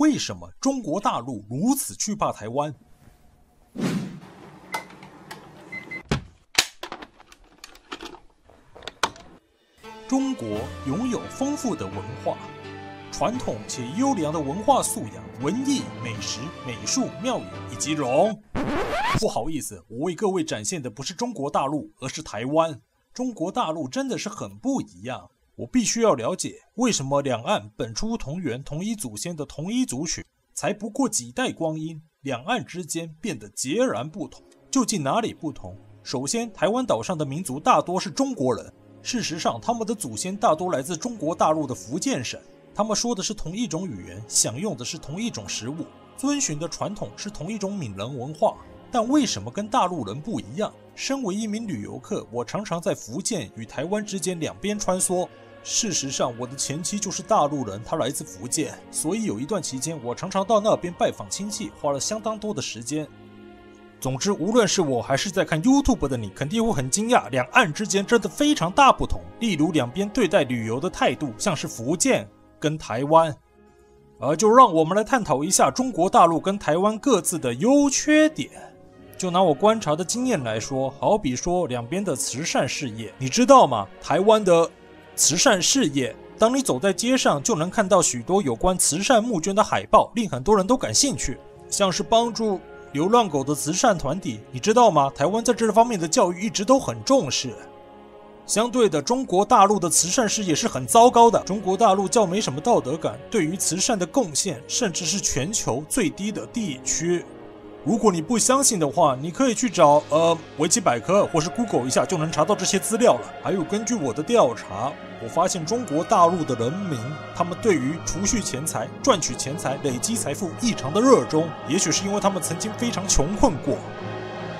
为什么中国大陆如此惧怕台湾？中国拥有丰富的文化，传统且优良的文化素养、文艺、美食、美术、庙宇以及龙。不好意思，我为各位展现的不是中国大陆，而是台湾。中国大陆真的是很不一样。 我必须要了解为什么两岸本出同源、同一祖先的同一族群，才不过几代光阴，两岸之间变得截然不同。究竟哪里不同？首先，台湾岛上的民族大多是中国人，事实上，他们的祖先大多来自中国大陆的福建省。他们说的是同一种语言，享用的是同一种食物，遵循的传统是同一种闽人文化。但为什么跟大陆人不一样？身为一名旅游客，我常常在福建与台湾之间两边穿梭。 事实上，我的前妻就是大陆人，她来自福建，所以有一段期间，我常常到那边拜访亲戚，花了相当多的时间。总之，无论是我还是在看 YouTube 的你，肯定会很惊讶，两岸之间真的非常大不同。例如，两边对待旅游的态度，像是福建跟台湾。就让我们来探讨一下中国大陆跟台湾各自的优缺点。 就拿我观察的经验来说，好比说两边的慈善事业，你知道吗？台湾的 慈善事业，当你走在街上，就能看到许多有关慈善募捐的海报，令很多人都感兴趣。像是帮助流浪狗的慈善团体，你知道吗？台湾在这方面的教育一直都很重视。相对的，中国大陆的慈善事业是很糟糕的。中国大陆较没什么道德感，对于慈善的贡献甚至是全球最低的地区。如果你不相信的话，你可以去找维基百科或是 Google 一下，就能查到这些资料了。还有，根据我的调查， 我发现中国大陆的人民，他们对于储蓄钱财、赚取钱财、累积财富异常的热衷。也许是因为他们曾经非常穷困过。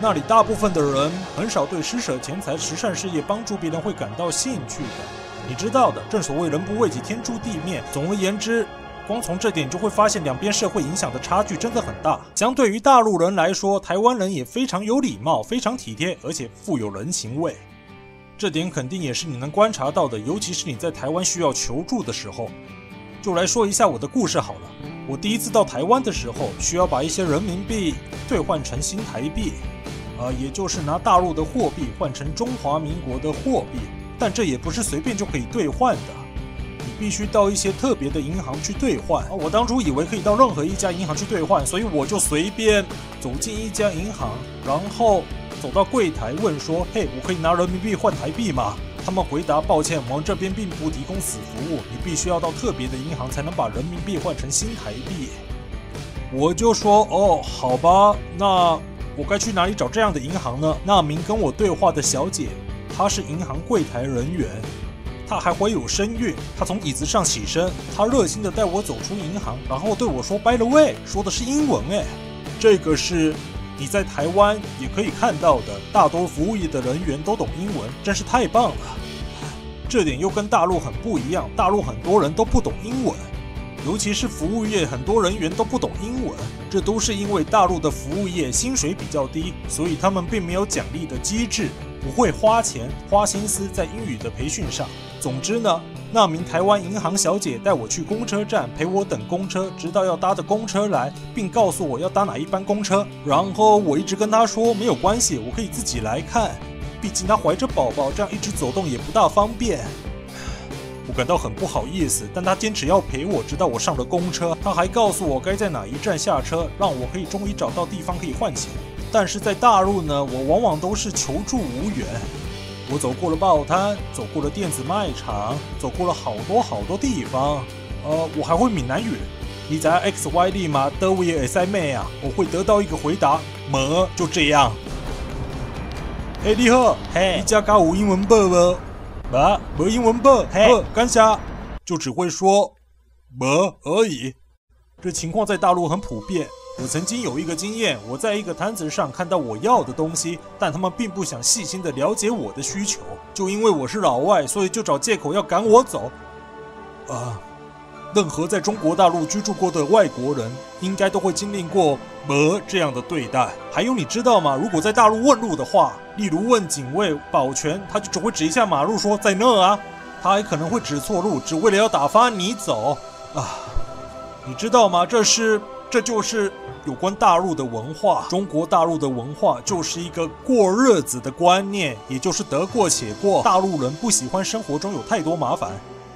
那里大部分的人很少对施舍钱财、慈善事业帮助别人会感到兴趣的。你知道的，正所谓人不为己，天诛地灭。总而言之， 光从这点就会发现，两边社会影响的差距真的很大。相对于大陆人来说，台湾人也非常有礼貌，非常体贴，而且富有人情味。这点肯定也是你能观察到的，尤其是你在台湾需要求助的时候。就来说一下我的故事好了。我第一次到台湾的时候，需要把一些人民币兑换成新台币，也就是拿大陆的货币换成中华民国的货币，但这也不是随便就可以兑换的。 必须到一些特别的银行去兑换。我当初以为可以到任何一家银行去兑换，所以我就随便走进一家银行，然后走到柜台问说：“嘿，我可以拿人民币换台币吗？”他们回答：“抱歉，我们这边并不提供此服务，你必须要到特别的银行才能把人民币换成新台币。”我就说：“哦，好吧，那我该去哪里找这样的银行呢？”那名跟我对话的小姐，她是银行柜台人员。 他还怀有身孕，他从椅子上起身，他热心的带我走出银行，然后对我说 “By the way”， 说的是英文哎，这个是你在台湾也可以看到的，大多服务业的人员都懂英文，真是太棒了。这点又跟大陆很不一样，大陆很多人都不懂英文，尤其是服务业，很多人员都不懂英文，这都是因为大陆的服务业薪水比较低，所以他们并没有奖励的机制，不会花钱花心思在英语的培训上。 总之呢，那名台湾银行小姐带我去公车站，陪我等公车，直到要搭的公车来，并告诉我要搭哪一班公车。然后我一直跟她说没有关系，我可以自己来看，毕竟她怀着宝宝，这样一直走动也不大方便。我感到很不好意思，但她坚持要陪我，直到我上了公车。她还告诉我该在哪一站下车，让我可以终于找到地方可以换钱。但是在大陆呢，我往往都是求助无援。 我走过了报摊，走过了电子卖场，走过了好多地方。我还会闽南语，你在 X Y D 吗？德维也塞妹啊，我会得到一个回答，么就这样。哎，你好，嘿，你家噶有英文报无？没，没英文报，嘿，感谢，就只会说没而已。这情况在大陆很普遍。 我曾经有一个经验，我在一个摊子上看到我要的东西，但他们并不想细心的了解我的需求，就因为我是老外，所以就找借口要赶我走。任何在中国大陆居住过的外国人，应该都会经历过这样的对待。还有，你知道吗？如果在大陆问路的话，例如问警卫、保全，他就只会指一下马路说在那啊，他还可能会指错路，只为了要打发你走啊。你知道吗？这就是有关大陆的文化，中国大陆的文化就是一个过日子的观念，也就是得过且过。大陆人不喜欢生活中有太多麻烦。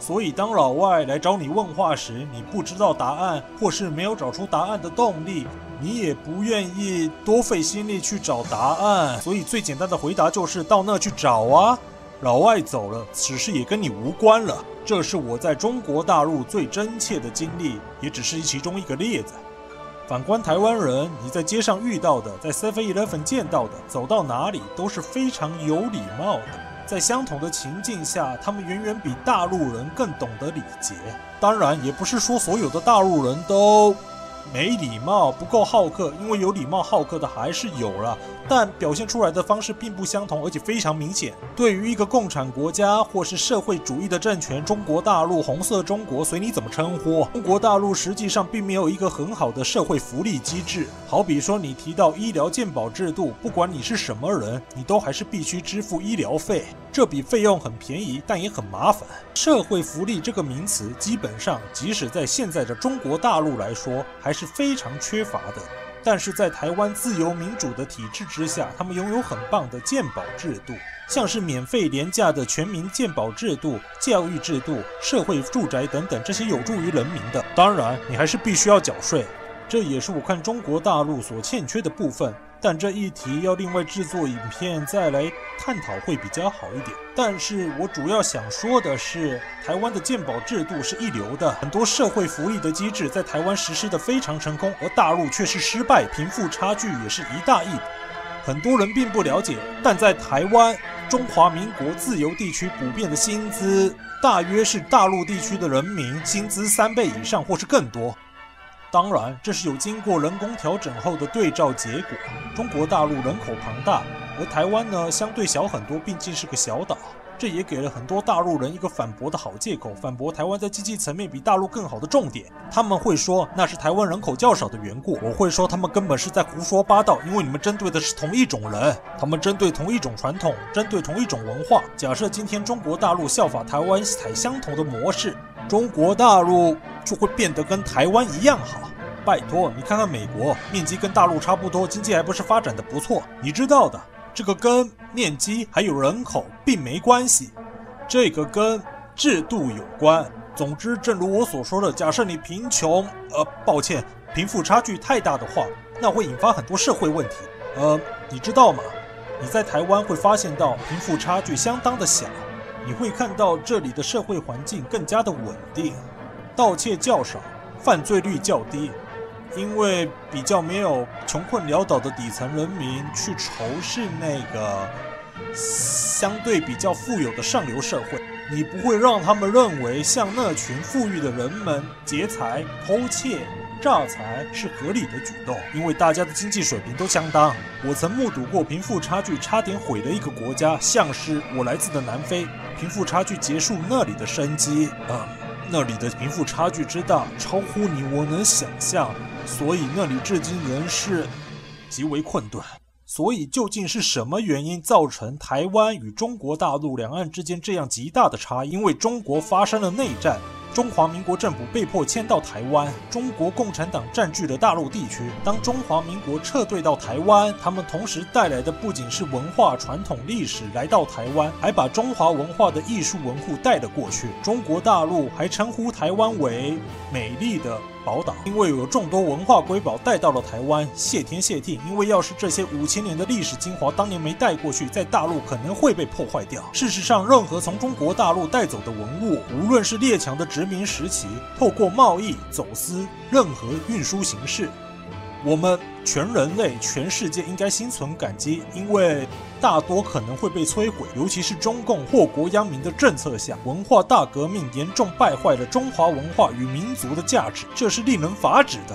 所以，当老外来找你问话时，你不知道答案，或是没有找出答案的动力，你也不愿意多费心力去找答案。所以，最简单的回答就是到那去找啊。老外走了，此事也跟你无关了。这是我在中国大陆最真切的经历，也只是其中一个例子。反观台湾人，你在街上遇到的，在 7-Eleven 见到的，走到哪里都是非常有礼貌的。 在相同的情境下，他们远远比大陆人更懂得礼节。当然，也不是说所有的大陆人都没礼貌、不够好客，因为有礼貌好客的还是有啦，但表现出来的方式并不相同，而且非常明显。对于一个共产国家或是社会主义的政权，中国大陆、红色中国，随你怎么称呼，中国大陆实际上并没有一个很好的社会福利机制。好比说，你提到医疗健保制度，不管你是什么人，你都还是必须支付医疗费。 这笔费用很便宜，但也很麻烦。社会福利这个名词，基本上即使在现在的中国大陆来说，还是非常缺乏的。但是在台湾自由民主的体制之下，他们拥有很棒的健保制度，像是免费廉价的全民健保制度、教育制度、社会住宅等等，这些有助于人民的。当然，你还是必须要缴税，这也是我看中国大陆所欠缺的部分。 但这一题要另外制作影片再来探讨会比较好一点。但是我主要想说的是，台湾的健保制度是一流的，很多社会福利的机制在台湾实施的非常成功，而大陆却是失败，贫富差距也是一大义。很多人并不了解，但在台湾中华民国自由地区普遍的薪资大约是大陆地区的人民薪资3倍以上，或是更多。 当然，这是有经过人工调整后的对照结果。中国大陆人口庞大，而台湾呢相对小很多，毕竟是个小岛。这也给了很多大陆人一个反驳的好借口，反驳台湾在经济层面比大陆更好的重点。他们会说那是台湾人口较少的缘故，我会说他们根本是在胡说八道，因为你们针对的是同一种人，他们针对同一种传统，针对同一种文化。假设今天中国大陆效法台湾采相同的模式，中国大陆 就会变得跟台湾一样好。拜托，你看看美国，面积跟大陆差不多，经济还不是发展的不错？你知道的，这个跟面积还有人口并没关系，这个跟制度有关。总之，正如我所说的，假设你贫穷，贫富差距太大的话，那会引发很多社会问题。你知道吗？你在台湾会发现到贫富差距相当的小，你会看到这里的社会环境更加的稳定。 盗窃较少，犯罪率较低，因为比较没有穷困潦倒的底层人民去仇视那个相对比较富有的上流社会。你不会让他们认为向那群富裕的人们劫财、偷窃、诈财是合理的举动，因为大家的经济水平都相当。我曾目睹过贫富差距差点毁了一个国家，像是我来自的南非，贫富差距结束那里的生机。那里的贫富差距之大，超乎你我能想象，所以那里至今仍是极为困顿。所以究竟是什么原因造成台湾与中国大陆两岸之间这样极大的差异？因为中国发生了内战，中华民国政府被迫迁到台湾，中国共产党占据了大陆地区。当中华民国撤退到台湾，他们同时带来的不仅是文化传统历史来到台湾，还把中华文化的艺术文物带了过去。中国大陆还称呼台湾为美丽的 宝岛，因为有众多文化瑰宝带到了台湾，谢天谢地。因为要是这些5000年的历史精华当年没带过去，在大陆可能会被破坏掉。事实上，任何从中国大陆带走的文物，无论是列强的殖民时期，透过贸易、走私，任何运输形式，我们全人类、全世界应该心存感激，因为 大多可能会被摧毁，尤其是中共祸国殃民的政策下，文化大革命严重败坏了中华文化与民族的价值，这是令人发指的。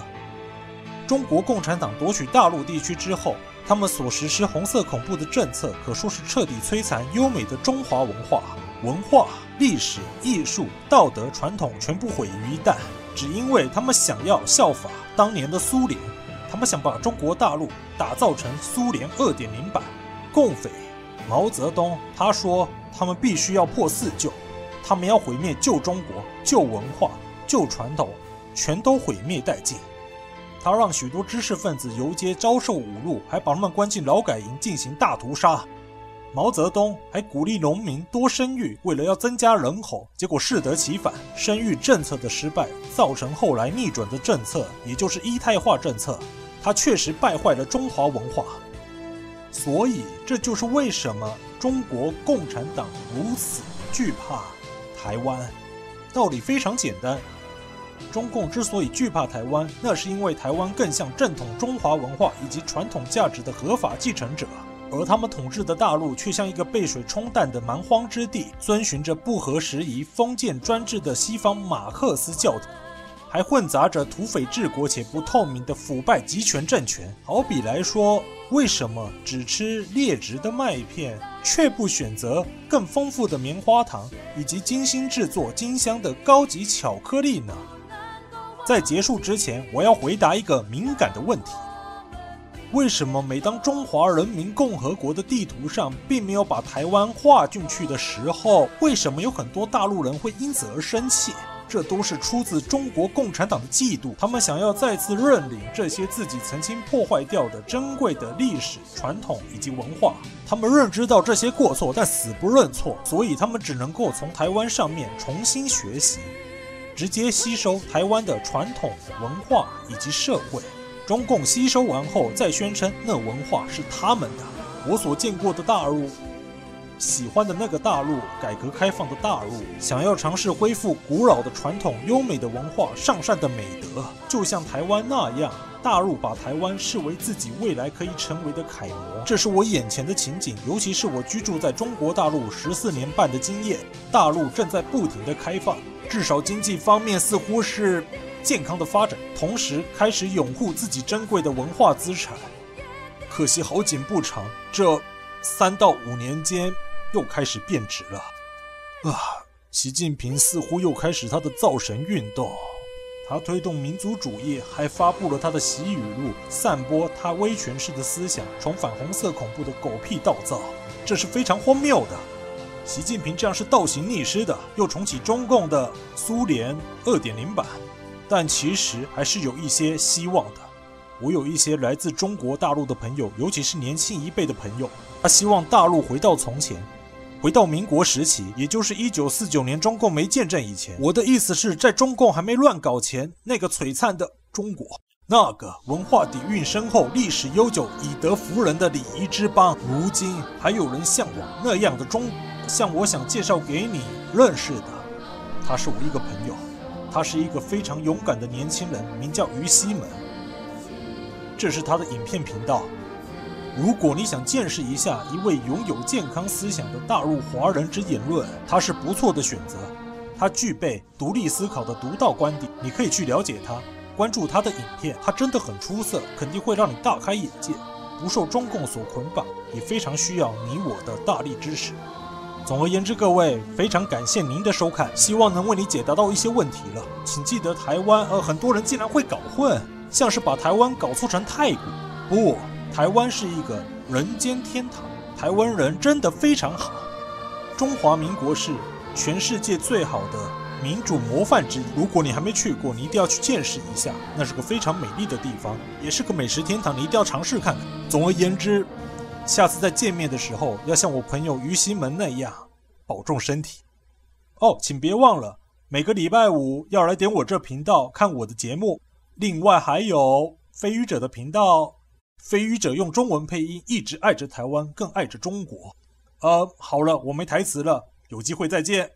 中国共产党夺取大陆地区之后，他们所实施红色恐怖的政策，可说是彻底摧残优美的中华文化、历史、艺术、道德传统全部毁于一旦，只因为他们想要效法当年的苏联，他们想把中国大陆打造成苏联2.0版。 共匪毛泽东他说，他们必须要破四旧，他们要毁灭旧中国、旧文化、旧传统，全都毁灭殆尽。他让许多知识分子游街遭受侮辱，还把他们关进劳改营进行大屠杀。毛泽东还鼓励农民多生育，为了要增加人口，结果适得其反。生育政策的失败，造成后来逆转的政策，也就是一胎化政策。它确实败坏了中华文化。所以，这就是为什么中国共产党如此惧怕台湾。道理非常简单。中共之所以惧怕台湾，那是因为台湾更像正统中华文化以及传统价值的合法继承者，而他们统治的大陆却像一个被水冲淡的蛮荒之地，遵循着不合时宜、封建专制的西方马克思教条，还混杂着土匪治国且不透明的腐败集权政权。好比来说，为什么只吃劣质的麦片，却不选择更丰富的棉花糖以及精心制作精香的高级巧克力呢？在结束之前，我要回答一个敏感的问题：为什么每当中华人民共和国的地图上并没有把台湾画进去的时候，为什么有很多大陆人会因此而生气？这都是出自中国共产党的嫉妒，他们想要再次认领这些自己曾经破坏掉的珍贵的历史、传统以及文化。他们认知到这些过错，但死不认错，所以他们只能够从台湾上面重新学习。直接吸收台湾的传统文化以及社会，中共吸收完后再宣称那文化是他们的。我所见过的大陆，喜欢的那个大陆，改革开放的大陆，想要尝试恢复古老的传统、优美的文化、上善的美德，就像台湾那样，大陆把台湾视为自己未来可以成为的楷模。这是我眼前的情景，尤其是我居住在中国大陆14年半的经验。大陆正在不停的开放，至少经济方面似乎是健康的发展，同时开始拥护自己珍贵的文化资产。可惜好景不长，这3到5年间又开始变质了。习近平似乎又开始他的造神运动，他推动民族主义，还发布了他的习语录，散播他威权式的思想，重返红色恐怖的狗屁道造，这是非常荒谬的。习近平这样是倒行逆施的，又重启中共的苏联 2.0 版，但其实还是有一些希望的。我有一些来自中国大陆的朋友，尤其是年轻一辈的朋友，他希望大陆回到从前，回到民国时期，也就是1949年中共没建政以前。我的意思是，在中共还没乱搞前，那个璀璨的中国，那个文化底蕴深厚、历史悠久、以德服人的礼仪之邦，如今还有人向往那样的中国。像我想介绍给你认识的，他是我一个朋友，他是一个非常勇敢的年轻人，名叫于西门。这是他的影片频道。如果你想见识一下一位拥有健康思想的大陆华人之言论，他是不错的选择。他具备独立思考的独到观点，你可以去了解他，关注他的影片，他真的很出色，肯定会让你大开眼界，不受中共所捆绑，也非常需要你我的大力支持。总而言之，各位，非常感谢您的收看，希望能为你解答到一些问题了。请记得，台湾很多人竟然会搞混，像是把台湾搞错成泰国。不，台湾是一个人间天堂，台湾人真的非常好。中华民国是全世界最好的民主模范之一，如果你还没去过，你一定要去见识一下，那是个非常美丽的地方，也是个美食天堂，你一定要尝试看看。总而言之，下次再见面的时候，要像我朋友于西门那样保重身体。请别忘了每个礼拜5要来点我这频道看我的节目。另外还有飞鱼者的频道，飞鱼者用中文配音，一直爱着台湾，更爱着中国。好了，我没台词了，有机会再见。